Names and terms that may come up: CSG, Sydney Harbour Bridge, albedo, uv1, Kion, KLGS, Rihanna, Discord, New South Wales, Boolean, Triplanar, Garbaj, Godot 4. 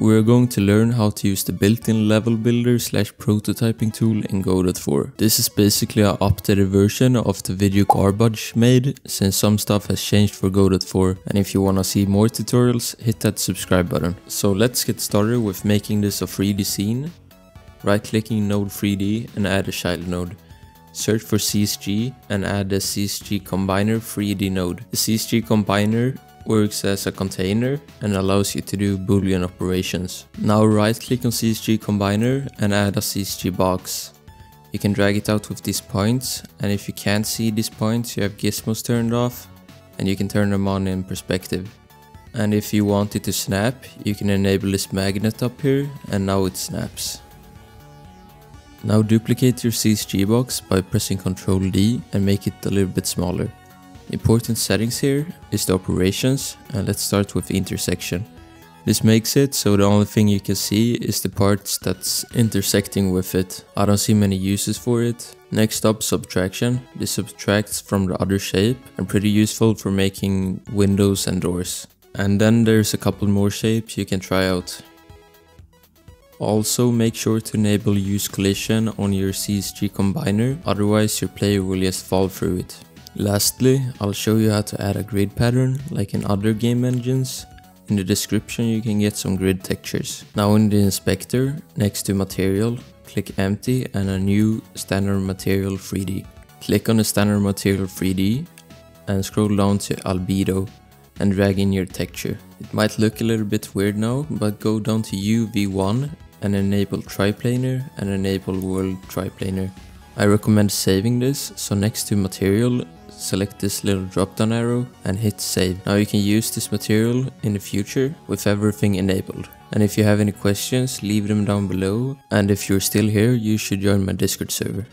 We are going to learn how to use the built-in level builder / prototyping tool in Godot 4. This is basically an updated version of the video Garbaj made, since some stuff has changed for Godot 4, and if you wanna see more tutorials, hit that subscribe button. So let's get started with making this a 3D scene. Right-clicking node 3D and add a child node. Search for CSG and add the CSG combiner 3D node. The CSG combiner works as a container and allows you to do Boolean operations. Now right click on CSG combiner and add a CSG box. You can drag it out with these points, and if you can't see these points you have gizmos turned off and you can turn them on in perspective. And if you want it to snap you can enable this magnet up here and now it snaps. Now duplicate your CSG box by pressing Ctrl D and make it a little bit smaller. Important settings here is the operations, and let's start with intersection. This makes it so the only thing you can see is the parts that's intersecting with it. I don't see many uses for it. Next up, subtraction. This subtracts from the other shape and pretty useful for making windows and doors. And then there's a couple more shapes you can try out. Also make sure to enable use collision on your CSG combiner, otherwise your player will just fall through it. Lastly, I'll show you how to add a grid pattern like in other game engines. In the description you can get some grid textures. Now in the inspector, next to material, click empty and a new standard material 3D. Click on the standard material 3D and scroll down to albedo and drag in your texture. It might look a little bit weird now, but go down to uv1 and enable triplanar and enable world triplanar. I recommend saving this, so next to material select this little drop down arrow and hit save. Now you can use this material in the future with everything enabled. And if you have any questions, leave them down below, and if you're still here you should join my Discord server.